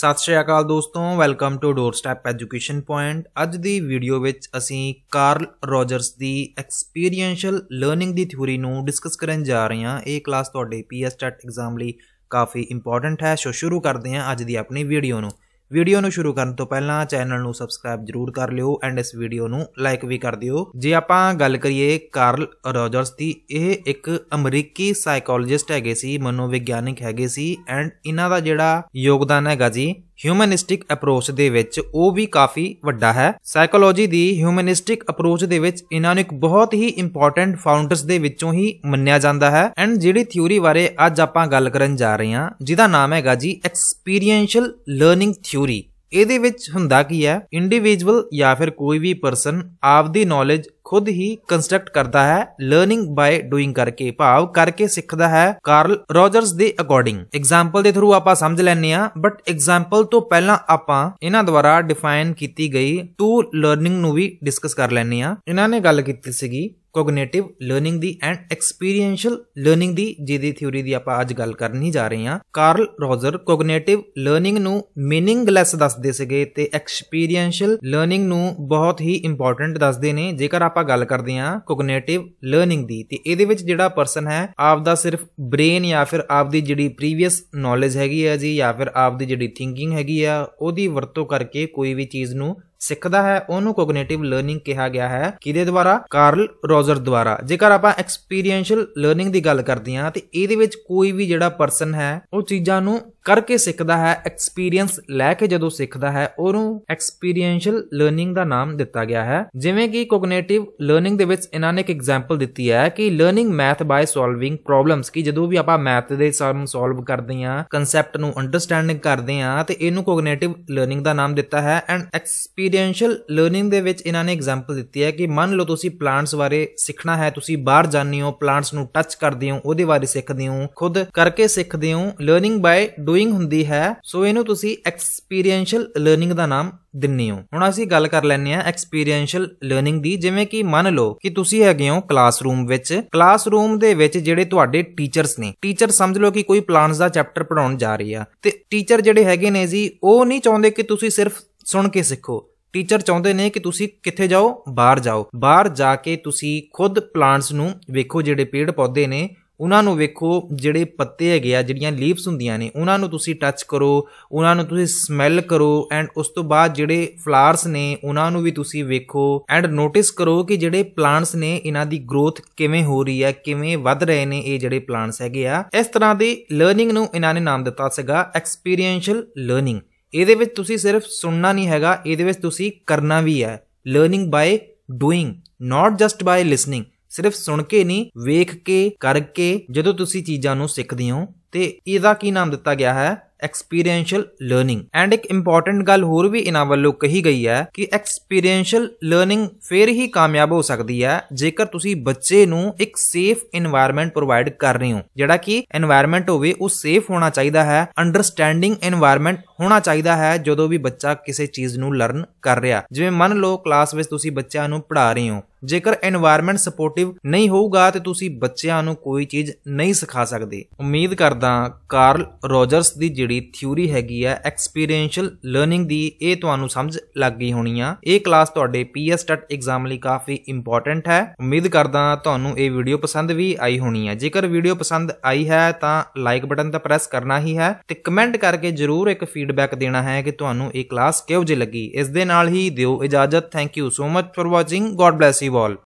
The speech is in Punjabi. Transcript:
ਸਤਿ ਸ਼੍ਰੀ ਅਕਾਲ ਦੋਸਤੋ welcome to doorstep education point. ਅੱਜ ਦੀ ਵੀਡੀਓ ਵਿੱਚ ਅਸੀਂ ਕਾਰਲ ਰੋਜਰਸ ਦੀ ਐਕਸਪੀਰੀਐਂਸ਼ੀਅਲ ਲਰਨਿੰਗ ਦੀ ਥਿਊਰੀ ਨੂੰ ਡਿਸਕਸ ਕਰਨ ਜਾ ਰਹੇ ਹਾਂ। ਇਹ ਕਲਾਸ ਤੁਹਾਡੇ PSTET ਐਗਜ਼ਾਮ ਲਈ ਕਾਫੀ ਇੰਪੋਰਟੈਂਟ ਹੈ, ਸੋ ਸ਼ੁਰੂ ਕਰਦੇ ਹਾਂ ਅੱਜ ਦੀ ਆਪਣੀ ਵੀਡੀਓ ਨੂੰ। वीडियो नू शुरू करने तो पहला चैनल नू सबसक्राइब जरूर कर लियो एंड इस वीडियो नू लाइक भी कर दियो। जे आपां गल करिए कार्ल रॉजर्स दी, यह एक अमरीकी साइकोलॉजिस्ट हैगे सी, मनोविग्यानिक हैगे सी एंड इन्हां दा जिहड़ा योगदान हैगा जी ह्यूमनिस्टिक अप्रोच दे विच ओह भी काफ़ी वड्डा है। साइकोलॉजी दी ह्यूमनिस्टिक अप्रोच दे विच इन्हां नू इक बहुत ही इंपॉर्टेंट फाउंडर्स दे विचों ही मन्निया जांदा है एंड जिहड़ी थ्योरी बारे अज आपां गल करन जा रहे हां जिहदा नाम हैगा जी एक्सपीरियंशियल लर्निंग थ्योरी। ਇਹਦੇ ਵਿੱਚ ਹੁੰਦਾ ਕੀ ਹੈ, ਇੰਡੀਵਿਜੂਅਲ ਜਾਂ ਫਿਰ ਕੋਈ ਵੀ ਪਰਸਨ ਆਪਦੀ ਨੌਲੇਜ ਖੁਦ ਹੀ ਕੰਸਟਰਕਟ ਕਰਦਾ ਹੈ ਲਰਨਿੰਗ ਬਾਏ ਡੂਇੰਗ ਕਰਕੇ, ਭਾਵ ਕਰਕੇ ਸਿੱਖਦਾ ਹੈ। ਕਾਰਲ ਰੋਜਰਸ ਦੇ ਅਕੋਰਡਿੰਗ ਐਗਜ਼ਾਮਪਲ ਦੇ ਥਰੂ ਆਪਾਂ ਸਮਝ ਲੈਣੇ ਆ, ਬਟ ਐਗਜ਼ਾਮਪਲ ਤੋਂ ਪਹਿਲਾਂ ਆਪਾਂ ਇਹਨਾਂ ਦੁਆਰਾ ਡਿਫਾਈਨ ਕੀਤੀ ਗਈ ਟੂ ਲਰਨਿੰਗ ਨੂੰ ਵੀ ਡਿਸਕਸ ਕਰ ਲੈਣੇ ਆ। ਇਹਨਾਂ ਨੇ ਗੱਲ ਕੀਤੀ ਸੀਗੀ ਕੋਗਨੀਟਿਵ ਲਰਨਿੰਗ ਦੀ ਐਂਡ ਐਕਸਪੀਰੀਐਂਸ਼ੀਅਲ ਲਰਨਿੰਗ ਦੀ, ਜਿਹਦੀ ਥਿਊਰੀ ਦੀ ਆਪਾਂ ਅੱਜ ਗੱਲ ਕਰਨੀ ਜਾ ਰਹੇ ਹਾਂ। ਕਾਰਲ ਰੋਜਰ ਕੋਗਨੀਟਿਵ ਲਰਨਿੰਗ ਨੂੰ ਮੀਨਿੰਗਲੈਸ ਦੱਸਦੇ ਸੀਗੇ ਤੇ ਐਕਸਪੀਰੀਐਂਸ਼ੀਅਲ ਲਰਨਿੰਗ ਨੂੰ ਬਹੁਤ ਹੀ ਇੰਪੋਰਟੈਂਟ ਦੱਸਦੇ ਨੇ। ਜੇਕਰ ਆਪਾਂ ਗੱਲ ਕਰਦੇ ਹਾਂ ਕੋਗਨੀਟਿਵ ਲਰਨਿੰਗ ਦੀ, ਤੇ ਇਹਦੇ ਵਿੱਚ ਜਿਹੜਾ ਪਰਸਨ ਹੈ ਆਪਦਾ ਸਿਰਫ ਬ੍ਰੇਨ ਜਾਂ ਫਿਰ ਆਪਦੀ ਜਿਹੜੀ ਪ੍ਰੀਵੀਅਸ ਨੌਲੇਜ ਹੈਗੀ ਹੈ ਜੀ ਜਾਂ ਫਿਰ ਆਪਦੀ ਜਿਹੜੀ ਥਿੰਕਿੰਗ ਹੈਗੀ ਆ ਉਹਦੀ ਵਰਤੋਂ ਕਰਕੇ ਕੋਈ ਵੀ ਚੀਜ਼ ਨੂੰ ਸਿੱਖਦਾ ਹੈ, ਉਹਨੂੰ ਕੋਗਨੀਟਿਵ ਲਰਨਿੰਗ ਕਿਹਾ ਗਿਆ ਹੈ। ਕਿਹਦੇ ਦੁਆਰਾ? ਕਾਰਲ ਰੋਜਰ ਦੁਆਰਾ। ਜੇਕਰ ਆਪਾਂ ਐਕਸਪੀਰੀਐਂਸ਼ੀਅਲ ਲਰਨਿੰਗ ਦੀ ਗੱਲ ਕਰਦੇ ਹਾਂ ਤੇ ਇਹਦੇ ਵਿੱਚ ਕੋਈ ਵੀ ਜਿਹੜਾ ਪਰਸਨ ਹੈ ਉਹ ਚੀਜ਼ਾਂ ਨੂੰ ਕਰਕੇ ਸਿੱਖਦਾ ਹੈ, ਐਕਸਪੀਰੀਅੰਸ ਲੈ ਕੇ ਜਦੋਂ ਸਿੱਖਦਾ ਹੈ ਉਹਨੂੰ ਐਕਸਪੀਰੀਐਂਸ਼ੀਅਲ ਲਰਨਿੰਗ ਦਾ ਨਾਮ ਦਿੱਤਾ ਗਿਆ ਹੈ। ਜਿਵੇਂ ਕਿ ਕੋਗਨੀਟਿਵ ਲਰਨਿੰਗ ਦੇ ਵਿੱਚ ਇਹਨਾਂ ਨੇ ਇੱਕ ਐਗਜ਼ਾਮਪਲ ਦਿੱਤੀ ਹੈ ਕਿ learning math by solving problems, ਕਿ ਜਦੋਂ ਵੀ ਆਪਾਂ ਮੈਥ ਦੇ ਸਮ ਸੋਲਵ ਕਰਦੇ ਹਾਂ, ਕਨਸੈਪਟ ਨੂੰ ਅੰਡਰਸਟੈਂਡਿੰਗ ਕਰਦੇ ਹਾਂ ਤੇ ਇਹਨੂੰ ਕੋਗਨੀਟਿਵ ਲਰਨਿੰਗ ਦਾ ਨਾਮ ਦਿੱਤਾ ਹੈ। ਐਂਡ ਐਕਸਪੀਰੀਐਂਸ਼ੀਅਲ ਲਰਨਿੰਗ ਦੇ ਵਿੱਚ ਇਹਨਾਂ ਨੇ ਐਗਜ਼ਾਮਪਲ ਦਿੱਤੀ ਹੈ ਕਿ ਮੰਨ ਲਓ ਤੁਸੀਂ ਪਲਾਂਟਸ ਬਾਰੇ ਸਿੱਖਣਾ ਹੈ, ਤੁਸੀਂ ਬਾਹਰ ਜਾਂਦੇ ਹੋ, ਪਲਾਂਟਸ ਨੂੰ ਟੱਚ ਕਰਦੇ ਹੋ, ਉਹਦੇ ਬਾਰੇ ਸਿੱਖਦੇ ਹੋ, ਖੁਦ ਕਰਕੇ ਸਿੱਖਦੇ ਹੋ, ਲਰਨਿੰਗ ਬਾਏ ਡੂਇੰਗ ਹੁੰਦੀ ਹੈ। ਸੋ ਇਹਨੂੰ ਤੁਸੀਂ ਐਕਸਪੀਰੀਐਂਸ਼ੀਅਲ ਲਰਨਿੰਗ ਦਾ ਨਾਮ ਦਿੰਨੇ ਹੋ। ਹੁਣ ਅਸੀਂ ਗੱਲ ਕਰ ਲੈਂਦੇ ਹਾਂ ਐਕਸਪੀਰੀਐਂਸ਼ੀਅਲ ਲਰਨਿੰਗ ਦੀ। ਜਿਵੇਂ ਕਿ ਮੰਨ ਲਓ ਕਿ ਤੁਸੀਂ ਹੈਗੇ ਹੋ ਕਲਾਸਰੂਮ ਵਿੱਚ, ਕਲਾਸਰੂਮ ਦੇ ਵਿੱਚ ਜਿਹੜੇ ਤੁਹਾਡੇ ਟੀਚਰਸ ਨੇ, ਟੀਚਰ ਸਮਝ ਲਓ ਕਿ ਕੋਈ ਪਲਾਂਟਸ ਦਾ ਚੈਪਟਰ ਪੜਾਉਣ ਜਾ ਰਹੀ ਆ ਤੇ ਟੀਚਰ ਜਿਹੜੇ ਹੈਗੇ ਨੇ ਜੀ ਉਹ ਨਹੀਂ ਚਾਹੁੰਦੇ ਕਿ ਤੁਸੀਂ ਸਿਰਫ ਸੁਣ ਕੇ ਸਿੱਖੋ। ਟੀਚਰ ਚਾਹੁੰਦੇ ਨੇ ਕਿ ਤੁਸੀਂ ਕਿੱਥੇ ਜਾਓ? ਬਾਹਰ ਜਾਓ। ਬਾਹਰ ਜਾ ਕੇ ਤੁਸੀਂ ਖੁਦ ਪਲਾਂਟਸ ਨੂੰ ਵੇਖੋ, ਜਿਹੜੇ ਪੇੜ ਪੌਦੇ ਨੇ ਉਹਨਾਂ ਨੂੰ ਵੇਖੋ, ਜਿਹੜੇ ਪੱਤੇ ਹੈਗੇ ਆ, ਜਿਹੜੀਆਂ ਲੀਵਸ ਹੁੰਦੀਆਂ ਨੇ ਉਹਨਾਂ ਨੂੰ ਤੁਸੀਂ ਟੱਚ ਕਰੋ, ਉਹਨਾਂ ਨੂੰ ਤੁਸੀਂ ਸਮੈਲ ਕਰੋ ਐਂਡ ਉਸ ਤੋਂ ਬਾਅਦ ਜਿਹੜੇ ਫਲਾਰਸ ਨੇ ਉਹਨਾਂ ਨੂੰ ਵੀ ਤੁਸੀਂ ਵੇਖੋ ਐਂਡ ਨੋਟਿਸ ਕਰੋ ਕਿ ਜਿਹੜੇ ਪਲਾਂਟਸ ਨੇ ਇਹਨਾਂ ਦੀ ਗਰੋਥ ਕਿਵੇਂ ਹੋ ਰਹੀ ਹੈ, ਕਿਵੇਂ ਵੱਧ ਰਹੇ ਨੇ ਇਹ ਜਿਹੜੇ ਪਲਾਂਟਸ ਹੈਗੇ ਆ। ਇਸ ਤਰ੍ਹਾਂ ਦੀ ਲਰਨਿੰਗ ਨੂੰ ਇਹਨਾਂ ਨੇ ਨਾਮ ਦਿੱਤਾ ਸੀਗਾ ਐਕਸਪੀਰੀਐਂਸ਼ੀਅਲ ਲਰਨਿੰਗ। ਇਹਦੇ ਵਿੱਚ ਤੁਸੀਂ ਸਿਰਫ ਸੁਣਨਾ ਨਹੀਂ ਹੈਗਾ, ਇਹਦੇ ਵਿੱਚ ਤੁਸੀਂ ਕਰਨਾ ਵੀ ਹੈ। Learning by doing, not just by listening. ਸਿਰਫ ਸੁਣ ਕੇ ਨਹੀਂ, ਵੇਖ ਕੇ, ਕਰਕੇ ਜਦੋਂ ਤੁਸੀਂ ਚੀਜ਼ਾਂ ਨੂੰ ਸਿੱਖਦੇ ਹੋ ਤੇ ਇਹਦਾ ਕੀ ਨਾਮ ਦਿੱਤਾ ਗਿਆ ਹੈ? Experiential learning. ਐਂਡ ਇੱਕ ਇੰਪੋਰਟੈਂਟ ਗੱਲ ਹੋਰ ਵੀ ਇਹਨਾਂ ਵੱਲੋਂ ਕਹੀ ਗਈ ਹੈ ਕਿ ਐਕਸਪੀਰੀਐਂਸ਼ੀਅਲ ਲਰਨਿੰਗ ਫਿਰ ਹੀ ਕਾਮਯਾਬ ਹੋ ਸਕਦੀ ਹੈ ਜੇਕਰ ਤੁਸੀਂ ਬੱਚੇ ਨੂੰ ਇੱਕ ਸੇਫ ਇਨਵਾਇਰਨਮੈਂਟ ਪ੍ਰੋਵਾਈਡ ਕਰ ਰਹੇ ਹੋ। ਜਿਹੜਾ ਕਿ ਇਨਵਾਇਰਨਮੈਂਟ ਹੋਵੇ ਉਹ ਸੇਫ ਹੋਣਾ ਚਾਹੀਦਾ ਹੈ, ਅੰਡਰਸਟੈਂਡਿੰਗ ਇਨਵਾਇਰਨਮੈਂਟ ਹੋਣਾ ਚਾਹੀਦਾ ਹੈ ਜਦੋਂ ਵੀ ਬੱਚਾ ਕਿਸੇ ਚੀਜ਼ ਨੂੰ ਲਰਨ ਕਰ ਰਿਹਾ। ਜਿਵੇਂ ਮੰਨ ਲਓ ਕਲਾਸ ਵਿੱਚ ਤੁਸੀਂ ਬੱਚਿਆਂ ਨੂੰ ਪੜ੍ਹਾ ਰਹੇ ਹੋ, ਜੇਕਰ ਇਨਵਾਇਰਨਮੈਂਟ ਸਪੋਰਟਿਵ ਨਹੀਂ ਹੋਊਗਾ ਤੇ ਤੁਸੀਂ ਬੱਚਿਆਂ ਨੂੰ ਕੋਈ ਚੀਜ਼ ਨਹੀਂ ਸਿਖਾ ਸਕਦੇ। ਉਮੀਦ ਕਰਦਾ ਕਾਰਲ ਰੋਜਰਸ ਦੀ ਜਿਹੜੀ ਥਿਊਰੀ ਹੈਗੀ ਆ ਐਕਸਪੀਰੀਐਂਸ਼ੀਅਲ ਲਰਨਿੰਗ ਦੀ ਇਹ ਤੁਹਾਨੂੰ ਸਮਝ ਲੱਗ ਗਈ ਹੋਣੀ ਆ। ਇਹ ਕਲਾਸ ਤੁਹਾਡੇ PSTET ਐਗਜ਼ਾਮ ਲਈ ਕਾਫੀ ਇੰਪੋਰਟੈਂਟ ਹੈ। ਉਮੀਦ ਕਰਦਾ ਤੁਹਾਨੂੰ ਇਹ ਵੀਡੀਓ ਪਸੰਦ ਵੀ ਆਈ ਹੋਣੀ ਆ। ਜੇਕਰ ਵੀਡੀਓ ਪਸੰਦ ਆਈ ਹੈ ਤਾਂ ਲਾਈਕ ਬਟਨ ਤਾਂ ਪ੍ਰੈਸ ਕਰਨਾ ਹੀ ਹੈ ਤੇ ਕਮੈਂਟ ਕਰਕੇ ਜ਼ਰੂਰ ਇੱਕ ਫੀਡਬੈਕ ਦੇਣਾ ਹੈ ਕਿ ਤੁਹਾਨੂੰ ਇਹ ਕਲਾਸ ਕਿਹੋ ਜਿਹੀ ਲੱਗੀ। ਇਸ ਦੇ ਨਾਲ ਹੀ ਦਿਓ ਇਜਾਜ਼ਤ। Thank you so much for watching. God bless you all।